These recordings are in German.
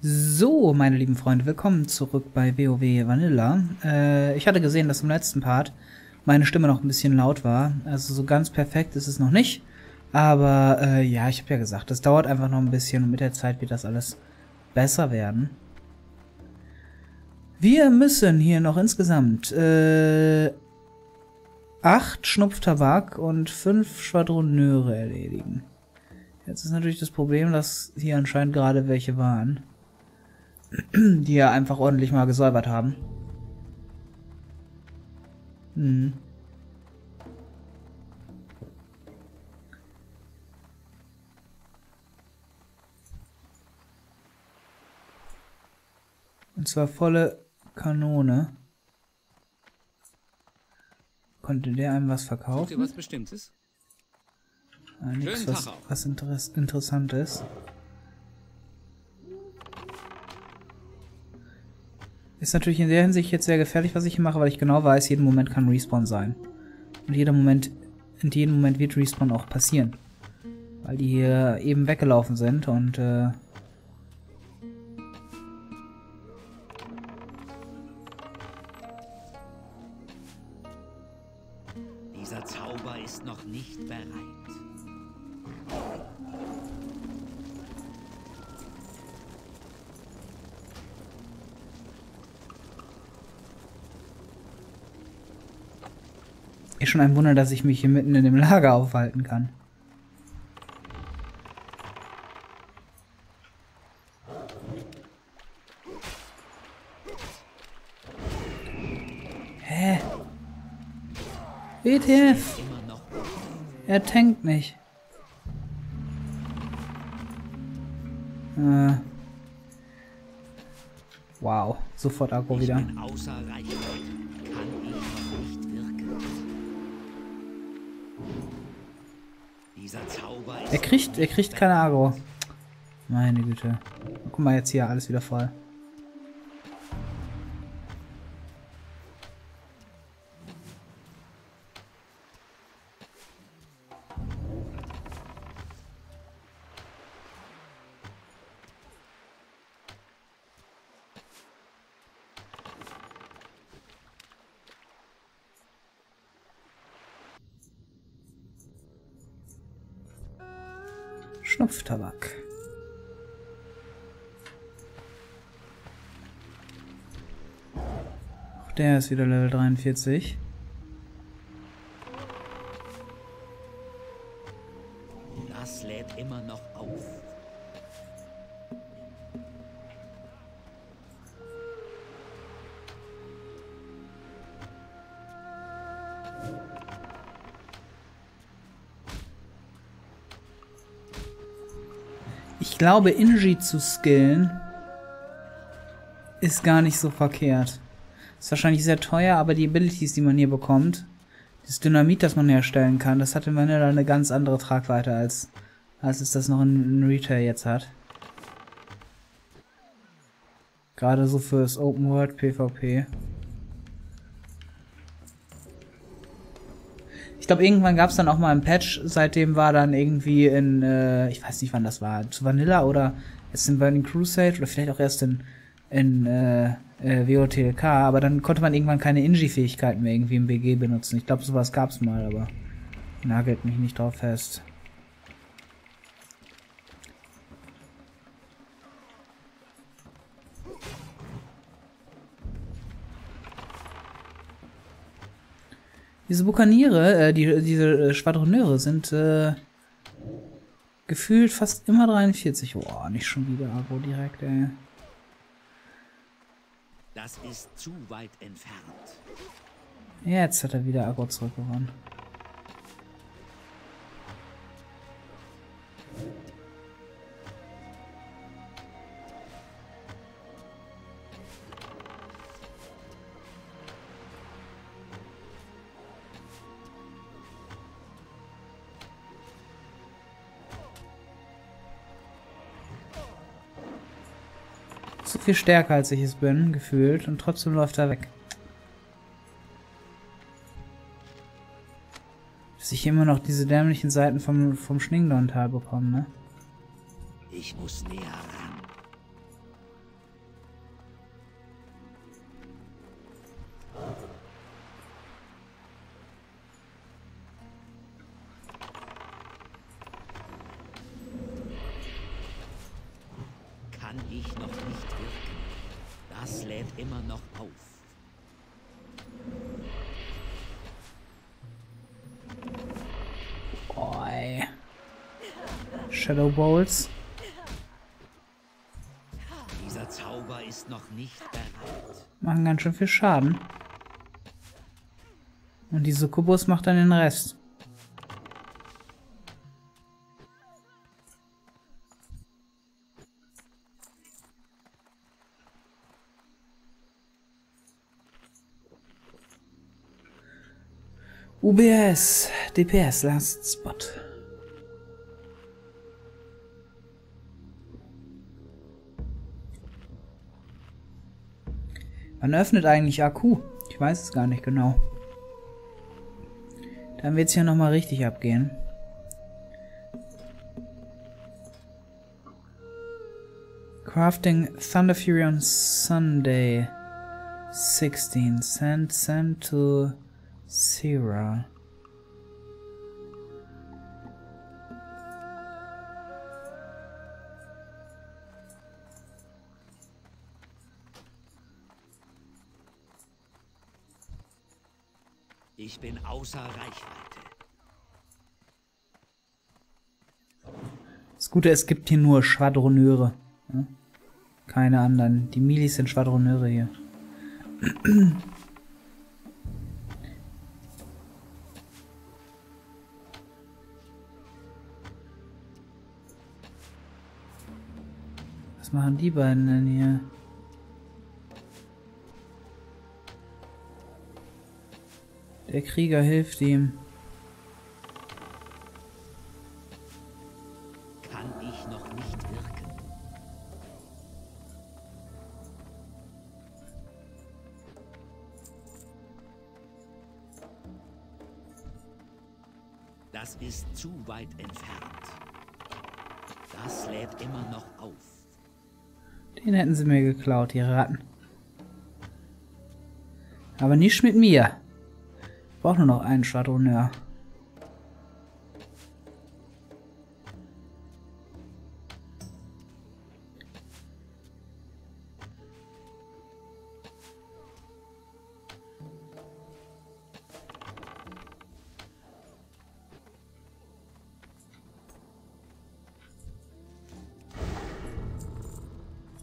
So, meine lieben Freunde, willkommen zurück bei WoW Vanilla. Ich hatte gesehen, dass im letzten Part meine Stimme noch ein bisschen laut war. Also so ganz perfekt ist es noch nicht. Aber ja, ich habe ja gesagt, das dauert einfach noch ein bisschen und mit der Zeit wird das alles besser werden. Wir müssen hier noch insgesamt 8 Schnupftabak und 5 Schwadroneure erledigen. Jetzt ist natürlich das Problem, dass hier anscheinend gerade welche waren, die ja einfach ordentlich mal gesäubert haben. Hm. Und zwar volle Kanone. Konnte der einem was verkaufen? Sucht ihr was Bestimmtes? Ah, nichts, was interessant ist. Ist natürlich in der Hinsicht jetzt sehr gefährlich, was ich hier mache, weil ich genau weiß, jeden Moment kann Respawn sein. Und in jedem Moment wird Respawn auch passieren. Weil die hier eben weggelaufen sind und dieser Zauber ist noch nicht bereit. Ist schon ein Wunder, dass ich mich hier mitten in dem Lager aufhalten kann. Hä? WTF! Er tankt nicht. Wow, sofort Akku wieder. Er kriegt keine Agro. Meine Güte. Guck mal, jetzt hier alles wieder voll. Schnupftabak. Auch der ist wieder Level 43. Das lädt immer noch auf. Ich glaube, Inji zu skillen ist gar nicht so verkehrt. Ist wahrscheinlich sehr teuer, aber die Abilities, die man hier bekommt, das Dynamit, das man herstellen kann, das hat in Vanilla eine ganz andere Tragweite, als es das noch in Retail jetzt hat. Gerade so fürs Open World PvP. Ich glaube, irgendwann gab es dann auch mal ein Patch, seitdem war dann irgendwie in, ich weiß nicht wann das war, zu Vanilla oder jetzt in Burning Crusade oder vielleicht auch erst in WOTLK, aber dann konnte man irgendwann keine Inji-Fähigkeiten mehr irgendwie im BG benutzen. Ich glaube, sowas gab es mal, aber nagelt mich nicht drauf fest. Diese Bukaniere, diese Schwadroneure sind gefühlt fast immer 43. Boah, nicht schon wieder Agro direkt, ey. Das ist zu weit entfernt. Jetzt hat er wieder Agro zurückgewonnen. So viel stärker als ich es bin, gefühlt, und trotzdem läuft er weg. Dass ich immer noch diese dämlichen Seiten vom Schningdorn-Tal bekomme, ne? Ich muss näher ran. kann ich noch nicht wirken. Das lädt immer noch auf. Boy. Shadow Balls. Dieser Zauber ist noch nicht bereit. Machen ganz schön viel Schaden. Und die Succubus macht dann den Rest. UBS, DPS, Last Spot. Wann öffnet eigentlich Akku? Ich weiß es gar nicht genau. Dann wird es hier nochmal richtig abgehen. Crafting Thunderfury on Sunday. 16. Send to Sarah. Ich bin außer Reichweite. Das Gute, es gibt hier nur Schwadroneure. Ja? Keine anderen. Die Milis sind Schwadroneure hier. Was machen die beiden denn hier? Der Krieger hilft ihm. Kann ich noch nicht wirken. Das ist zu weit entfernt. Das lädt immer noch auf. Den hätten sie mir geklaut, die Ratten. Aber nicht mit mir. Ich brauche nur noch einen Chatonneur.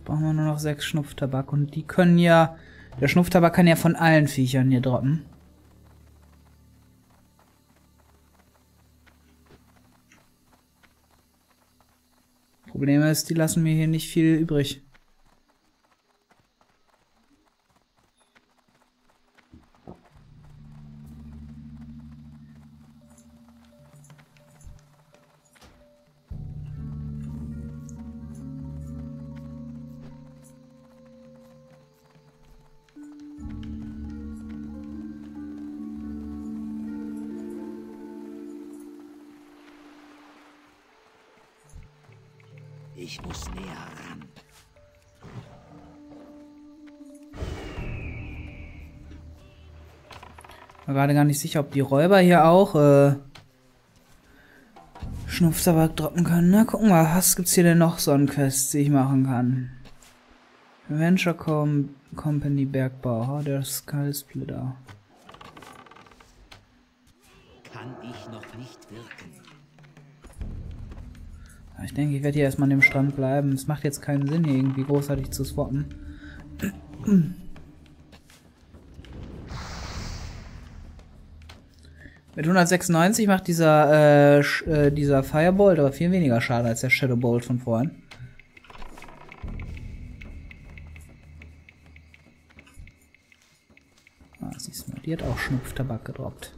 Brauchen wir nur noch 6 Schnupftabak und die können ja... Der Schnupftabak kann ja von allen Viechern hier droppen. Problem ist, die lassen mir hier nicht viel übrig. Ich muss näher ran. Ich war gerade gar nicht sicher, ob die Räuber hier auch Schnupftabak droppen können. Na, gucken wir, was gibt's hier denn noch so an Quests, die ich machen kann? Venture Company Bergbau, der Skullsplitter. Kann ich noch nicht wirken. Ich denke, ich werde hier erstmal an dem Strand bleiben. Es macht jetzt keinen Sinn, hier irgendwie großartig zu swappen. Mit 196 macht dieser Firebolt aber viel weniger Schaden als der Shadowbolt von vorhin. Ah, siehst du, die hat auch Schnupftabak gedroppt.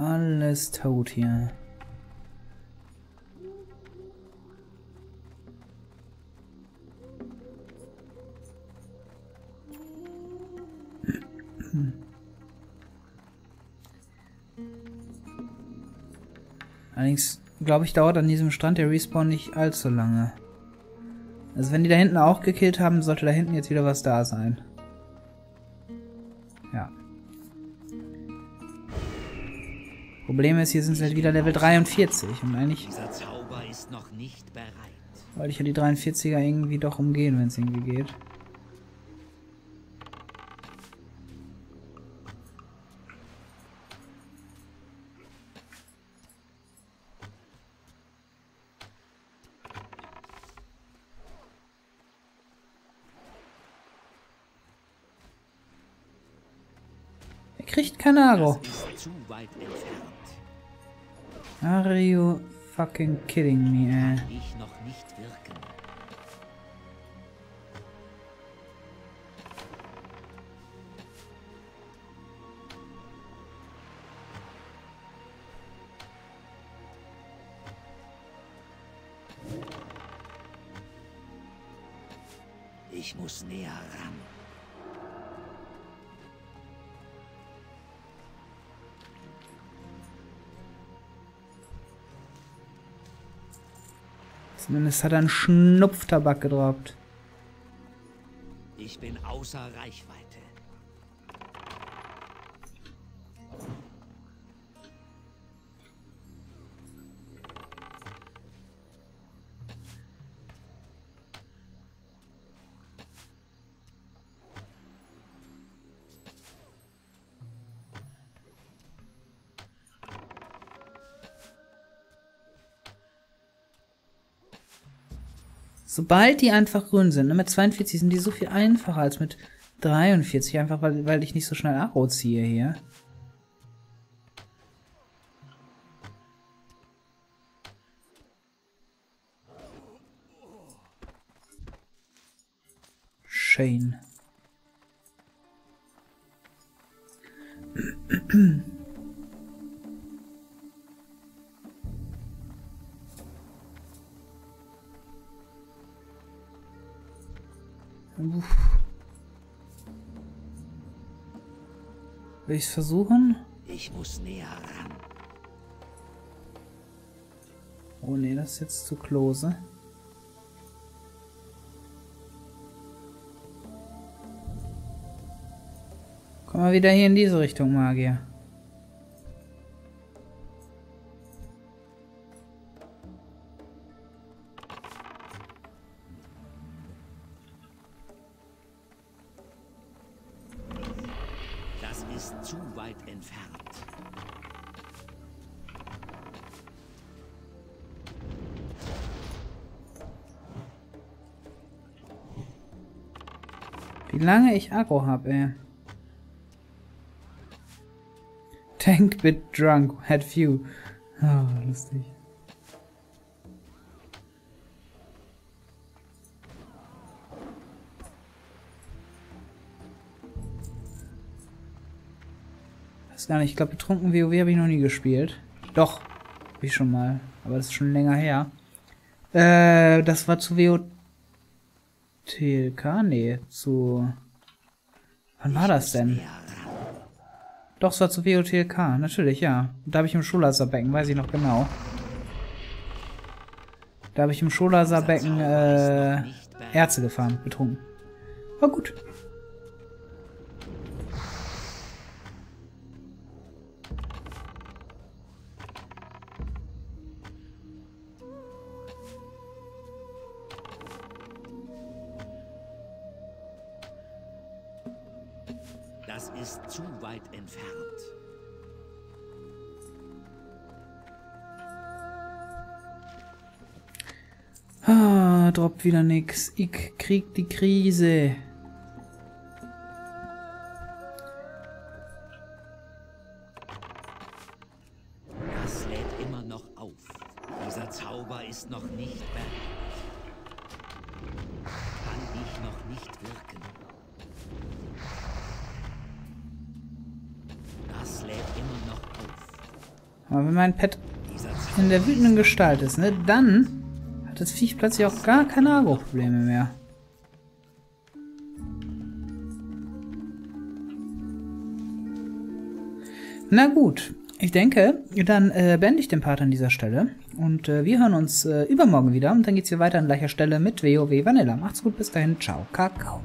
Alles tot hier. Allerdings glaube ich, dauert an diesem Strand der Respawn nicht allzu lange. Also wenn die da hinten auch gekillt haben, sollte da hinten jetzt wieder was da sein. Ja. Problem ist, hier sind es halt wieder Level 43 und eigentlich... Dieser Zauber ist noch nicht bereit. Wollte ich ja die 43er irgendwie doch umgehen, wenn es irgendwie geht. Kriegt Canaro. Are you fucking kidding me, ey? Ich muss näher ran. Zumindest hat er einen Schnupftabak gedroppt. Ich bin außer Reichweite. Sobald die einfach grün sind, ne, mit 42 sind die so viel einfacher als mit 43, einfach weil ich nicht so schnell Aro ziehe hier. Shane. Will ich es versuchen? Ich muss näher ran. Oh ne, das ist jetzt zu close. Komm mal wieder hier in diese Richtung, Magier. Wie lange ich Aggro habe, ey. Tank bit drunk, had few. Oh, lustig. Weiß gar nicht, ich glaube, betrunken WoW habe ich noch nie gespielt. Doch, wie schon mal. Aber das ist schon länger her. Das war zu WoW... TLK? Nee, zu... Wann war das denn? Doch, es war zu WOTLK, natürlich, ja. Da habe ich im Schulwasserbecken, weiß ich noch genau. Da habe ich im Schulwasserbecken Erze gefahren, betrunken. War gut. Das ist zu weit entfernt. Ah, droppt wieder nix. Ich krieg die Krise. Das lädt immer noch auf. Dieser Zauber ist noch nicht bereit. Kann ich noch nicht wirken. Aber wenn mein Pet in der wütenden Gestalt ist, ne, dann hat das Viech plötzlich auch gar keine Agro-Probleme mehr. Na gut, Ich denke, dann beende ich den Part an dieser Stelle. Und wir hören uns übermorgen wieder. Und dann geht's hier weiter an gleicher Stelle mit WoW Vanilla. Macht's gut, bis dahin. Ciao, Kakao.